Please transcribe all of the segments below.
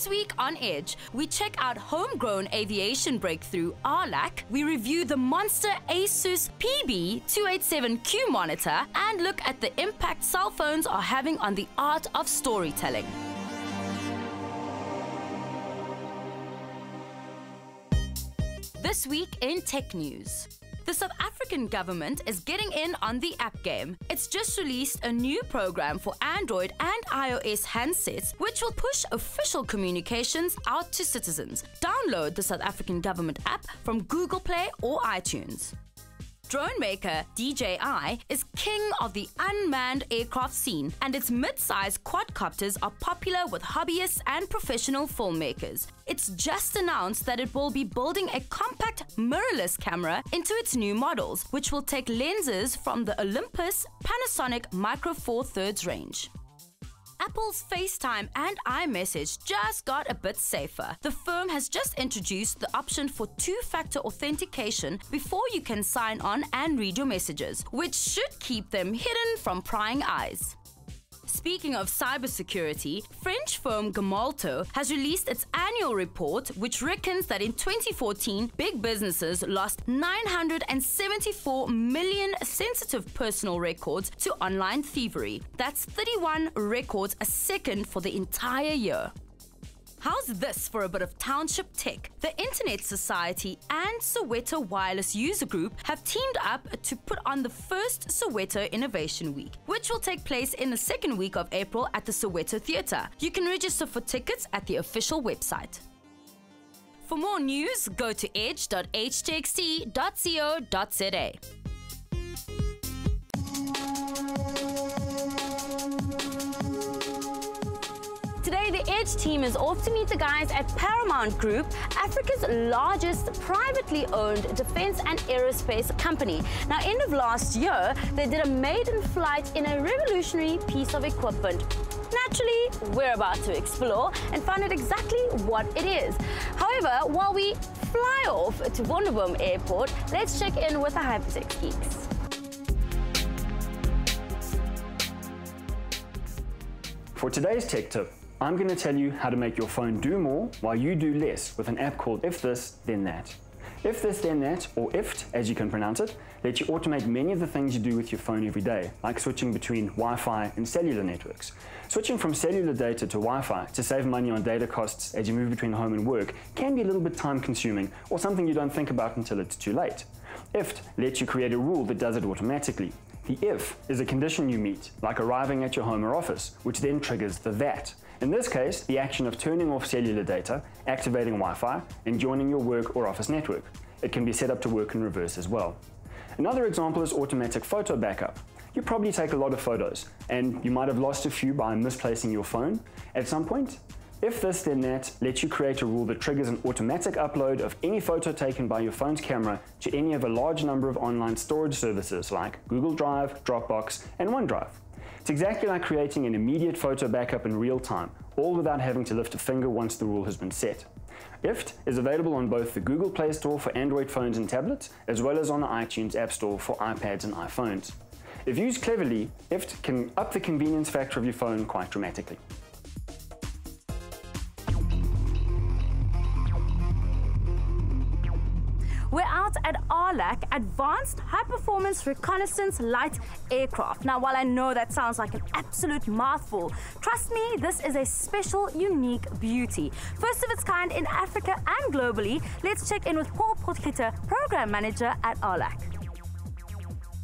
This week on EDGE, we check out homegrown aviation breakthrough AHRLAC, we review the monster ASUS PB287Q monitor, and look at the impact cell phones are having on the art of storytelling. This week in tech news. The South African government is getting in on the app game. It's just released a new program for Android and iOS handsets, which will push official communications out to citizens. Download the South African government app from Google Play or iTunes. Drone maker DJI is king of the unmanned aircraft scene, and its mid-sized quadcopters are popular with hobbyists and professional filmmakers. It's just announced that it will be building a compact mirrorless camera into its new models, which will take lenses from the Olympus Panasonic Micro Four Thirds range. Apple's FaceTime and iMessage just got a bit safer. The firm has just introduced the option for two-factor authentication before you can sign on and read your messages, which should keep them hidden from prying eyes. Speaking of cybersecurity, French firm Gamalto has released its annual report, which reckons that in 2014, big businesses lost 974 million sensitive personal records to online thievery. That's 31 records a second for the entire year. How's this for a bit of township tech? The Internet Society and Soweto Wireless User Group have teamed up to put on the first Soweto Innovation Week, which will take place in the second week of April at the Soweto Theatre. You can register for tickets at the official website. For more news, go to edge.htxt.co.za. Today, the EDGE team is off to meet the guys at Paramount Group, Africa's largest privately owned defense and aerospace company. Now, end of last year, they did a maiden flight in a revolutionary piece of equipment. Naturally, we're about to explore and find out exactly what it is. However, while we fly off to Wonderboom Airport, let's check in with the Hypertech Geeks. For today's tech tip, I'm going to tell you how to make your phone do more while you do less with an app called If This, Then That. If This, Then That, or IFT as you can pronounce it, lets you automate many of the things you do with your phone every day, like switching between Wi-Fi and cellular networks. Switching from cellular data to Wi-Fi to save money on data costs as you move between home and work can be a little bit time-consuming or something you don't think about until it's too late. IFT lets you create a rule that does it automatically. The if is a condition you meet, like arriving at your home or office, which then triggers the that. In this case, the action of turning off cellular data, activating Wi-Fi, and joining your work or office network. It can be set up to work in reverse as well. Another example is automatic photo backup. You probably take a lot of photos, and you might have lost a few by misplacing your phone at some point. If This Then That lets you create a rule that triggers an automatic upload of any photo taken by your phone's camera to any of a large number of online storage services like Google Drive, Dropbox, and OneDrive. It's exactly like creating an immediate photo backup in real time, all without having to lift a finger once the rule has been set. IFT is available on both the Google Play Store for Android phones and tablets, as well as on the iTunes App Store for iPads and iPhones. If used cleverly, IFT can up the convenience factor of your phone quite dramatically. We're out at AHRLAC Advanced High Performance Reconnaissance Light Aircraft. Now, while I know that sounds like an absolute mouthful, trust me, this is a special, unique beauty. First of its kind in Africa and globally, let's check in with Paul Podkita, Program Manager at AHRLAC.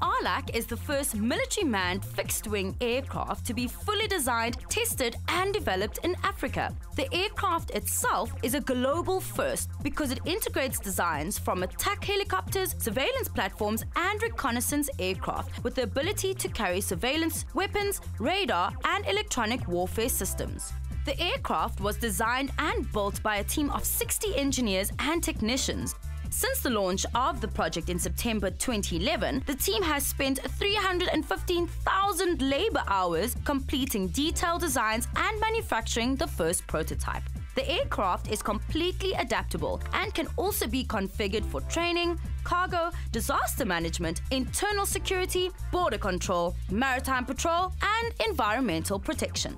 AHRLAC is the first military-manned fixed-wing aircraft to be fully designed, tested and developed in Africa. The aircraft itself is a global first because it integrates designs from attack helicopters, surveillance platforms and reconnaissance aircraft with the ability to carry surveillance, weapons, radar and electronic warfare systems. The aircraft was designed and built by a team of 60 engineers and technicians. Since the launch of the project in September 2011, the team has spent 315,000 labor hours completing detailed designs and manufacturing the first prototype. The aircraft is completely adaptable and can also be configured for training, cargo, disaster management, internal security, border control, maritime patrol, and environmental protection.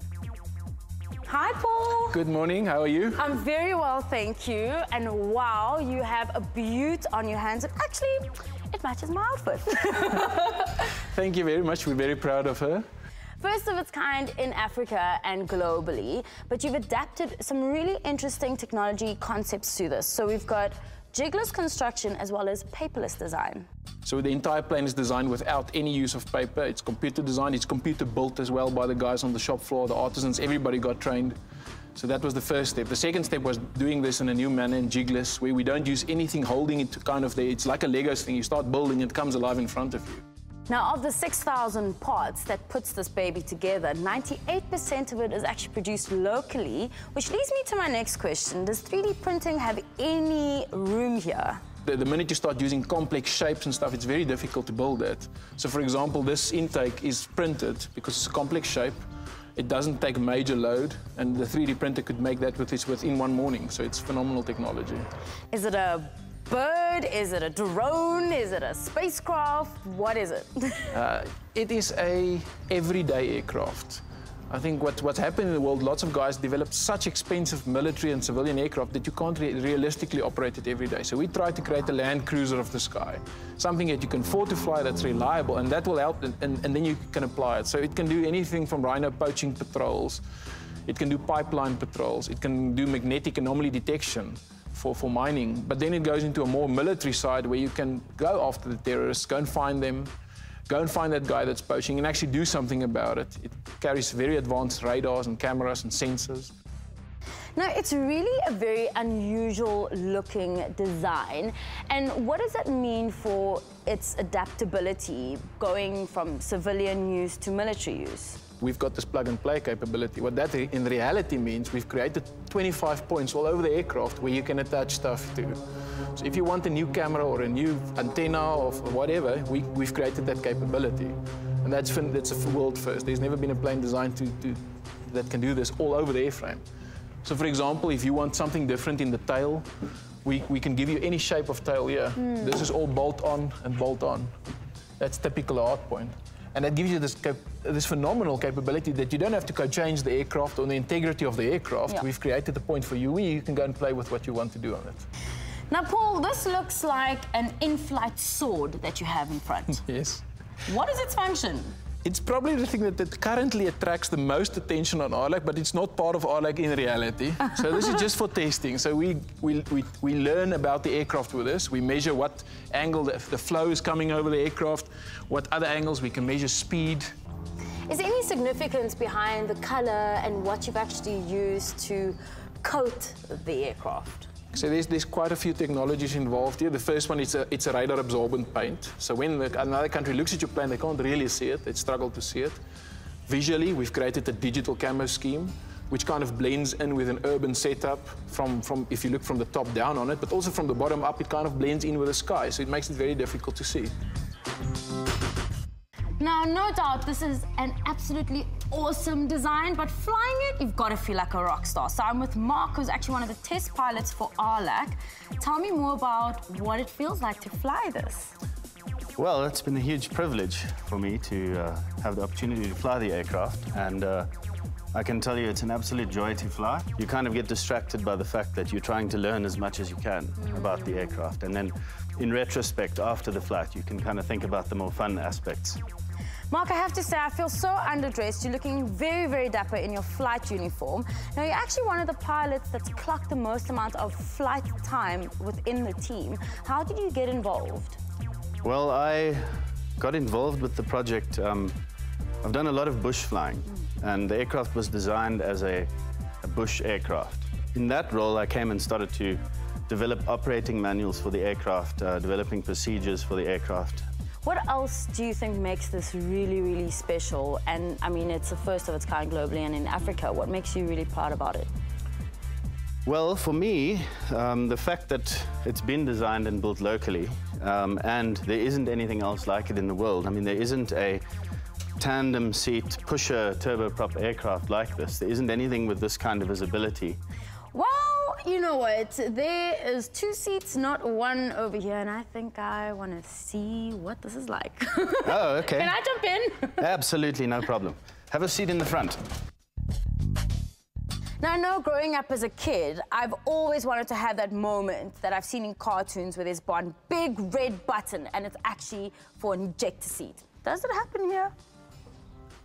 Hi, Paul. Good morning. How are you? I'm very well, thank you. And wow, you have a beaut on your hands. And actually, it matches my outfit. Thank you very much. We're very proud of her. First of its kind in Africa and globally, but you've adapted some really interesting technology concepts to this. So we've got jigless construction as well as paperless design. So the entire plane is designed without any use of paper. It's computer designed, it's computer built as well by the guys on the shop floor, the artisans, everybody got trained. So that was the first step. The second step was doing this in a new manner in jigless, where we don't use anything holding it to kind of there. It's like a Legos thing. You start building, it comes alive in front of you. Now, of the 6,000 parts that puts this baby together, 98% of it is actually produced locally, which leads me to my next question. Does 3D printing have any room here? The minute you start using complex shapes and stuff, it's very difficult to build that. So, for example, this intake is printed because it's a complex shape. It doesn't take major load, and the 3D printer could make that within one morning. So it's phenomenal technology. Is it a bird? Is it a drone? Is it a spacecraft? What is it? It is a everyday aircraft. I think what's happened in the world, lots of guys developed such expensive military and civilian aircraft that you can't realistically operate it every day. So we try to create a land cruiser of the sky, something that you can afford to fly, that's reliable, and that will help, and then you can apply it. So it can do anything from rhino poaching patrols, it can do pipeline patrols, it can do magnetic anomaly detection for mining, but then it goes into a more military side where you can go after the terrorists, go and find them, go and find that guy that's poaching and actually do something about it. It carries very advanced radars and cameras and sensors. Now, it's really a very unusual looking design. And what does that mean for its adaptability going from civilian use to military use? We've got this plug-and-play capability. What that in reality means, we've created 25 points all over the aircraft where you can attach stuff to. So if you want a new camera or a new antenna or whatever, we've created that capability. And that's a world first. There's never been a plane designed that can do this all over the airframe. So for example, if you want something different in the tail, we can give you any shape of tail here. Mm. This is all bolt-on and bolt-on. That's typical hard point. And that gives you this phenomenal capability that you don't have to go change the aircraft or the integrity of the aircraft. Yeah. We've created a point for you where you can go and play with what you want to do on it. Now, Paul, this looks like an in-flight sword that you have in front. Yes. What is its function? It's probably the thing that currently attracts the most attention on AHRLAC, but it's not part of AHRLAC in reality. So this is just for testing. So we learn about the aircraft with this. We measure what angle the flow is coming over the aircraft, what other angles we can measure speed. Is there any significance behind the color and what you've actually used to coat the aircraft? So there's quite a few technologies involved here. The first one is it's a radar absorbent paint. So when another country looks at your plane, they can't really see it. They struggle to see it. Visually, we've created a digital camo scheme, which kind of blends in with an urban setup from if you look from the top down on it, but also from the bottom up, it kind of blends in with the sky. So it makes it very difficult to see. Now, no doubt, this is an absolutely awesome design, but flying it, you've got to feel like a rock star. So I'm with Mark, who's actually one of the test pilots for AHRLAC. Tell me more about what it feels like to fly this. Well, it's been a huge privilege for me to have the opportunity to fly the aircraft, and I can tell you it's an absolute joy to fly. You kind of get distracted by the fact that you're trying to learn as much as you can about the aircraft, and then in retrospect, after the flight, you can kind of think about the more fun aspects. Mark, I have to say, I feel so underdressed. You're looking very, very dapper in your flight uniform. Now, you're actually one of the pilots that's clocked the most amount of flight time within the team. How did you get involved? Well, I got involved with the project. I've done a lot of bush flying, and the aircraft was designed as a bush aircraft. In that role, I came and started to develop operating manuals for the aircraft, developing procedures for the aircraft. What else do you think makes this really, really special? And I mean, it's the first of its kind globally and in Africa. What makes you really proud about it? Well, for me, the fact that it's been designed and built locally, and there isn't anything else like it in the world. I mean, there isn't a tandem seat pusher turboprop aircraft like this. There isn't anything with this kind of visibility. Well, you know what? There is two seats, not one over here, and I think I want to see what this is like. Oh, okay. Can I jump in? Absolutely, no problem. Have a seat in the front. Now, I know growing up as a kid, I've always wanted to have that moment that I've seen in cartoons where there's one big red button and it's actually for an ejector seat. Does it happen here?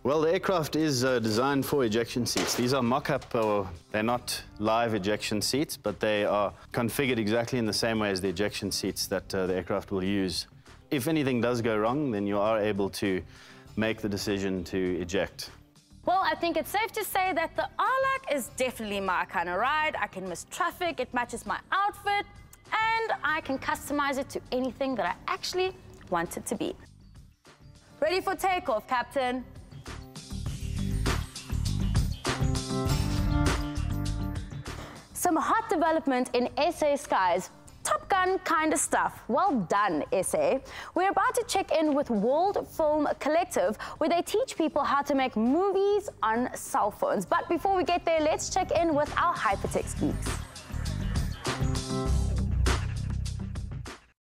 Well, the aircraft is designed for ejection seats. These are mock-up, or they're not live ejection seats, but they are configured exactly in the same way as the ejection seats that the aircraft will use. If anything does go wrong, then you are able to make the decision to eject. Well, I think it's safe to say that the AHRLAC is definitely my kind of ride. I can miss traffic, it matches my outfit, and I can customize it to anything that I actually want it to be. Ready for takeoff, Captain. Some hot development in SA skies. Top Gun kind of stuff. Well done, SA. We're about to check in with World Film Collective, where they teach people how to make movies on cell phones. But before we get there, let's check in with our hypertext geeks.